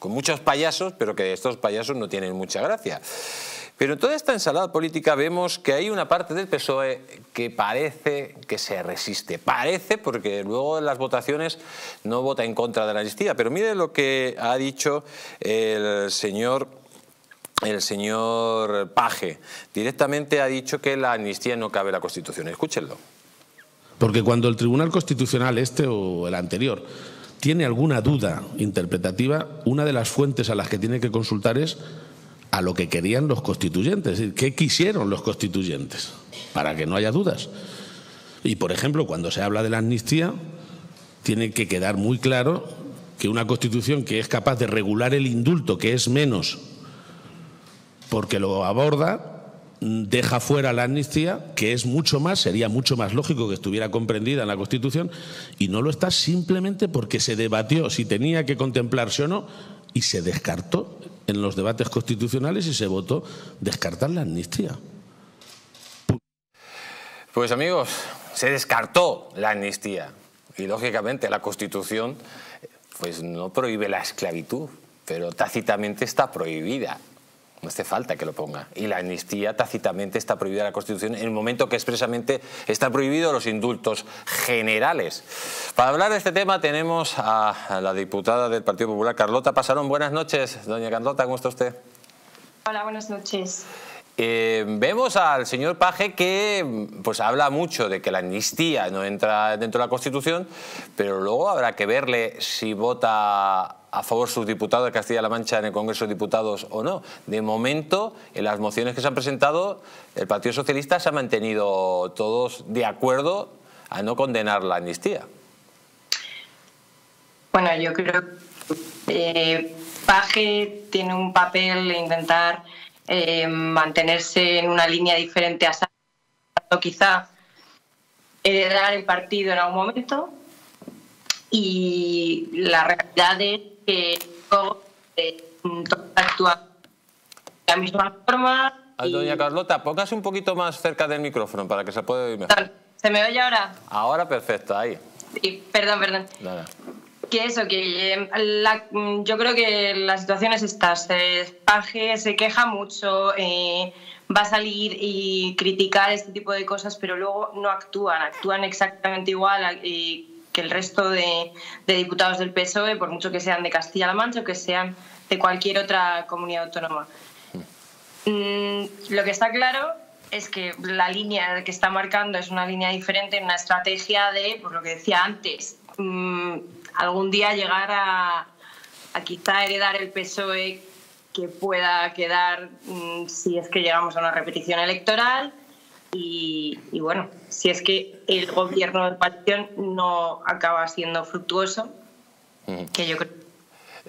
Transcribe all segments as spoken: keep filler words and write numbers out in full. con muchos payasos, pero que estos payasos no tienen mucha gracia. Pero en toda esta ensalada política vemos que hay una parte del P S O E que parece que se resiste. Parece, porque luego en las votaciones no vota en contra de la amnistía. Pero mire lo que ha dicho el señor, el señor Page. Directamente ha dicho que la amnistía no cabe en la Constitución. Escúchenlo. Porque cuando el Tribunal Constitucional, este o el anterior, tiene alguna duda interpretativa, una de las fuentes a las que tiene que consultar es a lo que querían los constituyentes, es decir, qué quisieron los constituyentes, para que no haya dudas. Y, por ejemplo, cuando se habla de la amnistía, tiene que quedar muy claro que una Constitución que es capaz de regular el indulto, que es menos, porque lo aborda, deja fuera la amnistía, que es mucho más, sería mucho más lógico que estuviera comprendida en la Constitución, y no lo está simplemente porque se debatió si tenía que contemplarse o no, y se descartó en los debates constitucionales y se votó descartar la amnistía. Pues amigos, se descartó la amnistía y lógicamente la Constitución pues no prohíbe la esclavitud, pero tácitamente está prohibida. No hace falta que lo ponga. Y la amnistía tácitamente está prohibida en la Constitución en el momento que expresamente están prohibidos los indultos generales. Para hablar de este tema tenemos a la diputada del Partido Popular, Carlota Pasarón. Buenas noches, doña Carlota, ¿cómo está usted? Hola, buenas noches. Eh, vemos al señor Page que pues habla mucho de que la amnistía no entra dentro de la Constitución, pero luego habrá que verle si vota a favor sus diputados de Castilla-La Mancha en el Congreso de Diputados o no. De momento, en las mociones que se han presentado, el Partido Socialista se ha mantenido todos de acuerdo a no condenar la amnistía. Bueno, yo creo que eh, Page tiene un papel de intentar Eh, mantenerse en una línea diferente a Sáenz, o quizá heredar el partido en algún momento, y la realidad es que todo eh, actúa de la misma forma. Y... Doña Carlota, póngase un poquito más cerca del micrófono para que se pueda oír mejor. ¿Se me oye ahora? Ahora perfecto, ahí. Sí, perdón, perdón. Nada. Que eso, que eh, la, yo creo que la situación es esta. Eh, Page se queja mucho, eh, va a salir y criticar este tipo de cosas, pero luego no actúan, actúan exactamente igual a, eh, que el resto de, de diputados del P S O E, por mucho que sean de Castilla-La Mancha o que sean de cualquier otra comunidad autónoma. Mm, lo que está claro es que la línea que está marcando es una línea diferente, una estrategia de, por lo que decía antes, mm, algún día llegar a, a quizá heredar el P S O E que pueda quedar mmm, si es que llegamos a una repetición electoral y, y bueno, si es que el gobierno del partido no acaba siendo fructuoso, mm. que yo creo...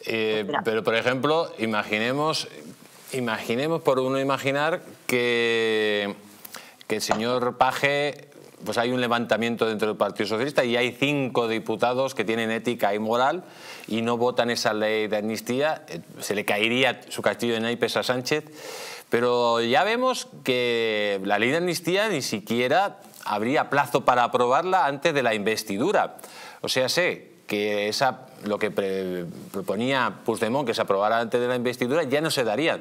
Eh, pero, por ejemplo, imaginemos, imaginemos por uno imaginar que, que el señor Page... pues hay un levantamiento dentro del Partido Socialista y hay cinco diputados que tienen ética y moral y no votan esa ley de amnistía, se le caería su castillo de naipes a Sánchez, pero ya vemos que la ley de amnistía ni siquiera habría plazo para aprobarla antes de la investidura. O sea, sé que esa, lo que pre, proponía Puigdemont, que se aprobara antes de la investidura, ya no se daría.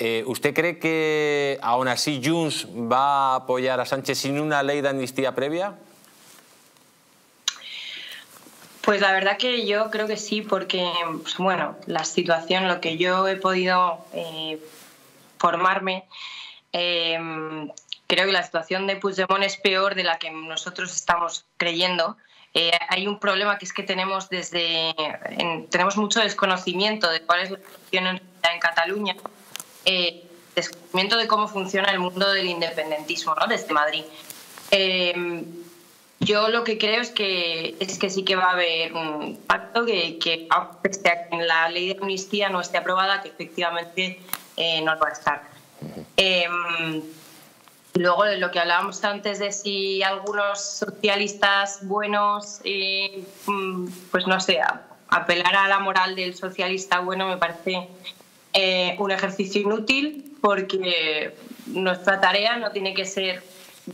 Eh, ¿Usted cree que aún así Junts va a apoyar a Sánchez sin una ley de amnistía previa? Pues la verdad que yo creo que sí, porque pues bueno, la situación, lo que yo he podido eh, formarme, eh, creo que la situación de Puigdemont es peor de la que nosotros estamos creyendo. Eh, hay un problema que es que tenemos desde en, tenemos mucho desconocimiento de cuál es la situación en, en Cataluña. Eh, descubrimiento de cómo funciona el mundo del independentismo, ¿no?, desde Madrid. Eh, yo lo que creo es que, es que sí que va a haber un pacto que, que pese a que la ley de amnistía no esté aprobada, que efectivamente eh, no va a estar. Eh, luego, de lo que hablábamos antes de si algunos socialistas buenos, eh, pues no sé, apelar a la moral del socialista bueno me parece... Eh, un ejercicio inútil, porque nuestra tarea no tiene que ser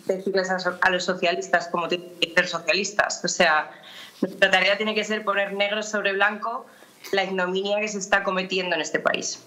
decirles a, so a los socialistas como tienen que ser socialistas. O sea, nuestra tarea tiene que ser poner negro sobre blanco la ignominia que se está cometiendo en este país.